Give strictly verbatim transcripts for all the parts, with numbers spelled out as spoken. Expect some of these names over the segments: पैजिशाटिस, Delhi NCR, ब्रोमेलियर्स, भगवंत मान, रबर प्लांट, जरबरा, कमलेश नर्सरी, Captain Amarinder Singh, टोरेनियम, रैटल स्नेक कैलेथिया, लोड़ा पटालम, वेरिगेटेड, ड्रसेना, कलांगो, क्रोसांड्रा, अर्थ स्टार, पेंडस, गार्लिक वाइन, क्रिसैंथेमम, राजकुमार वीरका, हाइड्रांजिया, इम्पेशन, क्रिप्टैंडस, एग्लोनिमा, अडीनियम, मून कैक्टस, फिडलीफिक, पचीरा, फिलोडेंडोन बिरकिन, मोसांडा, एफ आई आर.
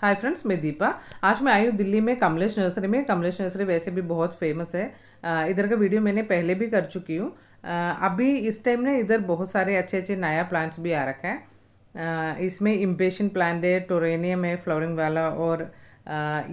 Hi friends, मैं दीपा। आज मैं आई हूँ दिल्ली में कमलेश नर्सरी में। कमलेश नर्सरी वैसे भी बहुत फेमस है। इधर का वीडियो मैंने पहले भी कर चुकी हूँ। अभी इस टाइम ना इधर बहुत सारे अच्छे अच्छे नया प्लांट्स भी आ रखा है। इसमें इम्पेशन प्लांट है, टोरेनियम है फ्लावरिंग वाला, और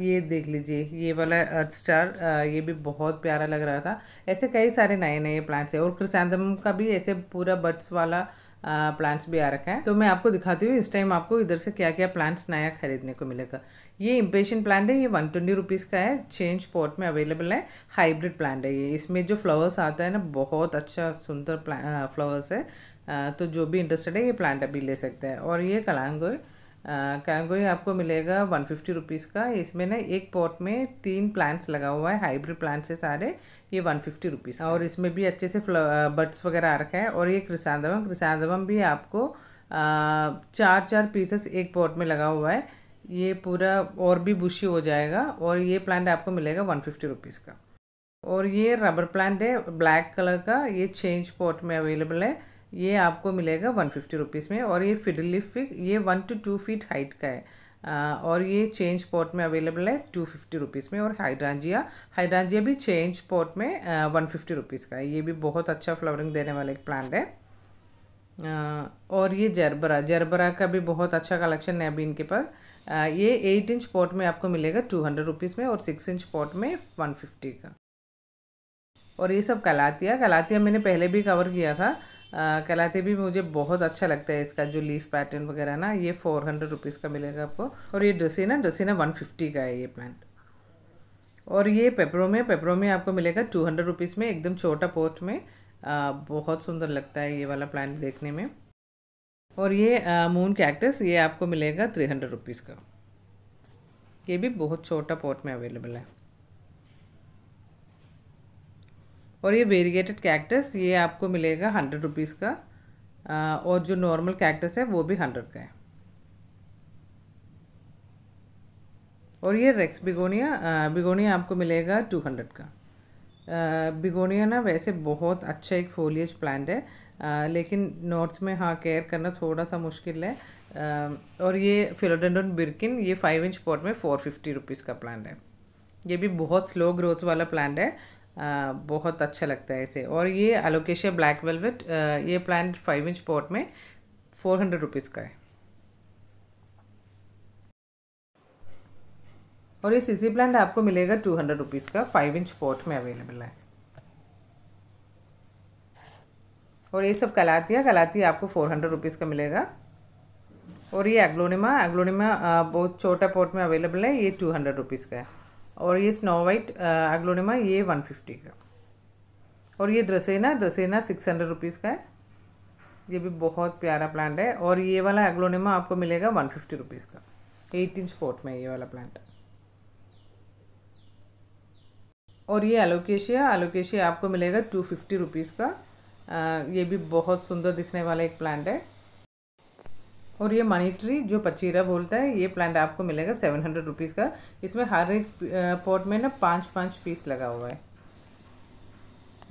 ये देख लीजिए ये वाला अर्थ स्टार, ये भी बहुत प्यारा लग रहा था। ऐसे कई सारे नए नए प्लांट्स हैं, और क्रिसैंथेमम का भी ऐसे पूरा बड्स वाला प्लांट्स uh, भी आ रखा है। तो मैं आपको दिखाती हूँ इस टाइम आपको इधर से क्या क्या प्लांट्स नया खरीदने को मिलेगा। ये इम्पेशन प्लांट है, ये वन ट्वेंटी रुपीज़ का है, चेंज पॉट में अवेलेबल है। हाइब्रिड प्लांट है ये, इसमें जो फ्लावर्स आता है ना बहुत अच्छा सुंदर फ्लावर्स है। आ, तो जो भी इंटरेस्टेड है ये प्लांट अभी ले सकता है। और ये कलांगो है, कलांगो आपको मिलेगा वन फिफ्टी रुपीज़ का। इसमें ना एक पॉट में तीन प्लांट्स लगा हुआ है, हाइब्रिड प्लांट्स है सारे, ये वन फिफ्टी रुपीज़। और इसमें भी अच्छे से बड्स वगैरह आ रखा है। और ये क्रिसैंथेमम क्रिसैंथेमम भी आपको आ, चार चार पीसेस एक पॉट में लगा हुआ है, ये पूरा और भी बुशी हो जाएगा। और ये प्लांट आपको मिलेगा वन फिफ्टी रुपीज़ का। और ये रबर प्लांट है ब्लैक कलर का, ये चेंज पॉट में अवेलेबल है, ये आपको मिलेगा वन फिफ्टी रुपीज़ में। और ये फिडलीफिक, ये one to two feet height का है, आ, और ये चेंज पॉट में अवेलेबल है टू फिफ्टी रुपीज़ में। और हाइड्रांजिया हाइड्रांजिया भी चेंज पॉट में वन फिफ्टी रुपीज़ का है, ये भी बहुत अच्छा फ्लावरिंग देने वाला एक प्लांट है। आ, और ये जरबरा जरबरा का भी बहुत अच्छा कलेक्शन है अभी इनके पास। आ, ये एट इंच पॉट में आपको मिलेगा टू हंड्रेड रुपीज़ में, और सिक्स इंच पॉट में वन फिफ्टी का। और ये सब कैलेथिया कैलेथिया मैंने पहले भी कवर किया था। कैलेथिया भी मुझे बहुत अच्छा लगता है, इसका जो लीफ पैटर्न वगैरह ना, ये फोर हंड्रेड रुपीज़ का मिलेगा आपको। और ये ड्रसेना ड्रसेना वन फिफ्टी का है ये प्लांट। और ये पेपरोमिया पेपरोमिया आपको मिलेगा टू हंड्रेड रुपीज़ में, एकदम छोटा पॉट में। आ, बहुत सुंदर लगता है ये वाला प्लांट देखने में। और ये मून कैक्टस, ये आपको मिलेगा थ्री हंड्रेड रुपीज़ का, ये भी बहुत छोटा पॉट में अवेलेबल है। और ये वेरिगेटेड कैक्टस, ये आपको मिलेगा हंड्रेड रुपीज़ का, आ, और जो नॉर्मल कैक्टस है वो भी हंड्रेड का है। और ये रेक्स बिगोनिया आ, बिगोनिया आपको मिलेगा टू हंड्रेड का। आ, बिगोनिया ना वैसे बहुत अच्छा एक फोलिएज प्लांट है, आ, लेकिन नॉर्थ में हाँ केयर करना थोड़ा सा मुश्किल है। आ, और ये फिलोडेंडोन बिरकिन, ये फाइव इंच पॉट में फोर फिफ्टी रुपीज़ का प्लांट है, ये भी बहुत स्लो ग्रोथ वाला प्लांट है। आ, बहुत अच्छा लगता है इसे। और ये अलोकेशिया ब्लैक वेलवेट, ये प्लांट फाइव इंच पॉट में फोर हंड्रेड रुपीज़ का है। और ये सीसी प्लांट आपको मिलेगा टू हंड्रेड रुपीज़ का, फाइव इंच पॉट में अवेलेबल है। और ये सब कैलेथिया कैलेथिया आपको फोर हंड्रेड रुपीज़ का मिलेगा। और ये एग्लोनिमा एग्लोनिमा बहुत छोटा पॉट में अवेलेबल है, ये टू हंड्रेड रुपीज़ का है। और ये स्नो वाइट एग्लोनिमा, ये वन फिफ्टी का। और ये ड्रसेना ड्रसेना six hundred rupees का है, ये भी बहुत प्यारा प्लांट है। और ये वाला एग्लोनिमा आपको मिलेगा वन फिफ्टी रुपीज़ का, एट इंच पॉट में ये वाला प्लांट। और ये अलोकेशिया अलोकेशिया आपको मिलेगा टू फिफ्टी रुपीज़ का, आ, ये भी बहुत सुंदर दिखने वाला एक प्लांट है। और ये मनी ट्री जो पचीरा बोलता है, ये प्लांट आपको मिलेगा सेवन हंड्रेड रुपीज़ का। इसमें हर एक पॉट में ना पाँच पाँच पीस लगा हुआ है,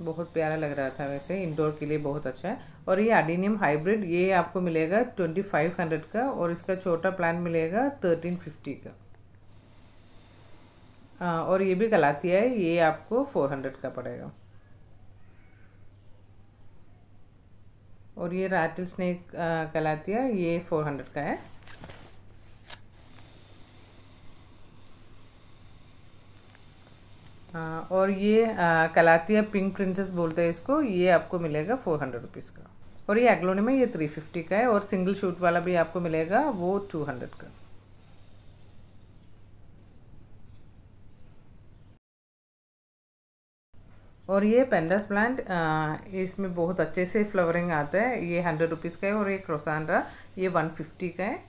बहुत प्यारा लग रहा था, वैसे इंडोर के लिए बहुत अच्छा है। और ये अडीनियम हाइब्रिड, ये आपको मिलेगा ट्वेंटी फाइव हंड्रेड का, और इसका छोटा प्लांट मिलेगा थर्टीन फिफ्टी का। आ, और ये भी कैलेथिया है, ये आपको फोर हंड्रेड का पड़ेगा। और ये रैटल स्नेक कैलेथिया, ये फोर हंड्रेड का है। आ, और ये कैलेथिया पिंक प्रिंसेस बोलते हैं इसको, ये आपको मिलेगा फोर हंड्रेड रुपीज़ का। और ये एग्लोनिमा में ये थ्री फिफ्टी का है, और सिंगल शूट वाला भी आपको मिलेगा वो टू हंड्रेड का। और ये पेंडस प्लांट, इसमें बहुत अच्छे से फ्लावरिंग आता है, ये हंड्रेड रुपीज़ का है। और ये क्रोसांड्रा, ये वन फिफ्टी का है।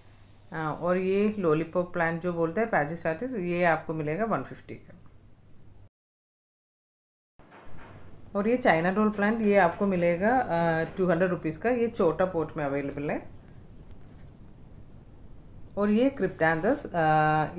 आ, और ये लॉलीपॉप प्लांट जो बोलते हैं पैजिशाटिस, ये आपको मिलेगा वन फिफ्टी का। और ये चाइना डोल प्लांट, ये आपको मिलेगा टू हंड्रेड रुपीज़ का, ये छोटा पॉट में अवेलेबल है। और ये क्रिप्टैंडस,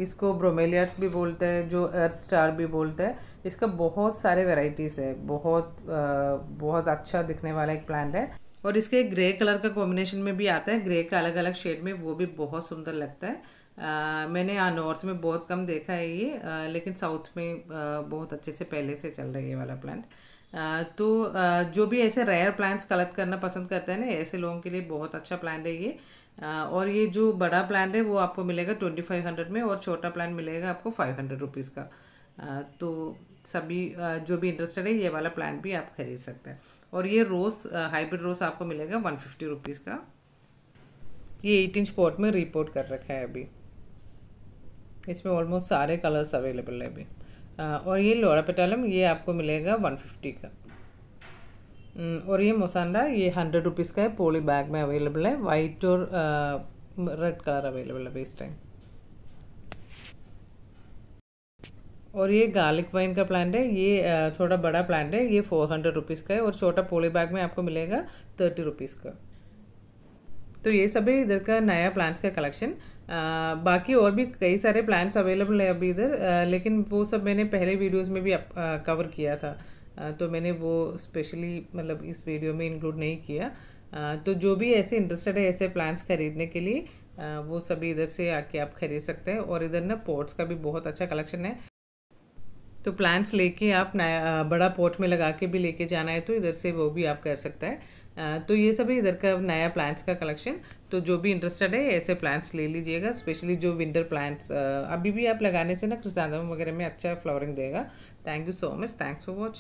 इसको ब्रोमेलियर्स भी बोलते हैं, जो अर्थ स्टार भी बोलते हैं, इसका बहुत सारे वेराइटीज़ है, बहुत आ, बहुत अच्छा दिखने वाला एक प्लांट है। और इसके ग्रे कलर का कॉम्बिनेशन में भी आता है, ग्रे का अलग अलग शेड में, वो भी बहुत सुंदर लगता है। आ, मैंने यहाँ नॉर्थ में बहुत कम देखा है ये, आ, लेकिन साउथ में आ, बहुत अच्छे से पहले से चल रहा है ये वाला प्लांट। आ, तो आ, जो भी ऐसे रेयर प्लांट्स कलेक्ट करना पसंद करते हैं ना, ऐसे लोगों के लिए बहुत अच्छा प्लांट है ये। आ, और ये जो बड़ा प्लांट है वो आपको मिलेगा ट्वेंटी फाइव हंड्रेड में और छोटा प्लांट मिलेगा आपको फाइव हंड्रेड रुपीज़ का। आ, तो सभी आ, जो भी इंटरेस्टेड है ये वाला प्लांट भी आप खरीद सकते हैं। और ये रोज़ हाइब्रिड रोज़ आपको मिलेगा वन फिफ्टी रुपीज़ का। ये एट इंच पॉट में रिपोर्ट कर रखा है अभी, इसमें ऑलमोस्ट सारे कलर्स अवेलेबल है अभी। और ये लोड़ा पटालम ये आपको मिलेगा वन फिफ्टी का। और ये मोसांडा ये हंड्रेड रुपीज़ का है, पोली बैग में अवेलेबल है, वाइट और रेड कलर अवेलेबल है अभी इस टाइम। और ये गार्लिक वाइन का प्लांट है, ये थोड़ा बड़ा प्लांट है, ये फोर हंड्रेड रुपीज़ का है और छोटा पोली बैग में आपको मिलेगा थर्टी रुपीज़ का। तो ये सभी इधर का नया प्लांट्स का कलेक्शन। आ, बाकी और भी कई सारे प्लांट्स अवेलेबल है अभी इधर, लेकिन वो सब मैंने पहले वीडियोस में भी आ, कवर किया था, आ, तो मैंने वो स्पेशली मतलब इस वीडियो में इंक्लूड नहीं किया। आ, तो जो भी ऐसे इंटरेस्टेड है ऐसे प्लांट्स खरीदने के लिए, आ, वो सभी इधर से आके आप खरीद सकते हैं। और इधर ना पॉट्स का भी बहुत अच्छा कलेक्शन है, तो प्लांट्स लेके आप नया बड़ा पॉट में लगा के भी लेके जाना है तो इधर से वो भी आप कर सकते हैं। तो ये सभी इधर का नया प्लांट्स का कलेक्शन। तो जो भी इंटरेस्टेड है ऐसे प्लांट्स ले लीजिएगा, स्पेशली जो विंटर प्लांट्स अभी भी आप लगाने से ना क्रिसैंथेमम वगैरह में अच्छा फ्लावरिंग देगा। Thank you so much, thanks for watching.